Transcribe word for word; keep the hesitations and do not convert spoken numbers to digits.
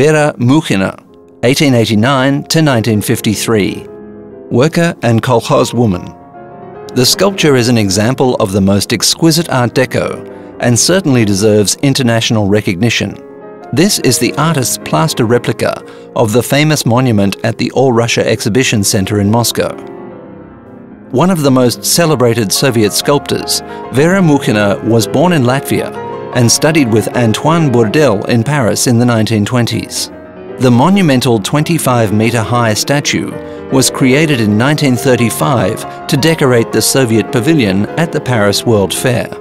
Vera Mukhina, eighteen eighty-nine to nineteen fifty-three, Worker and Kolkhoz Woman. The sculpture is an example of the most exquisite Art Deco and certainly deserves international recognition. This is the artist's plaster replica of the famous monument at the All-Russia Exhibition Centre in Moscow. One of the most celebrated Soviet sculptors, Vera Mukhina was born in Latvia and studied with Antoine Bourdelle in Paris in the nineteen twenties. The monumental twenty-five metre high statue was created in nineteen thirty-five to decorate the Soviet pavilion at the Paris World Fair.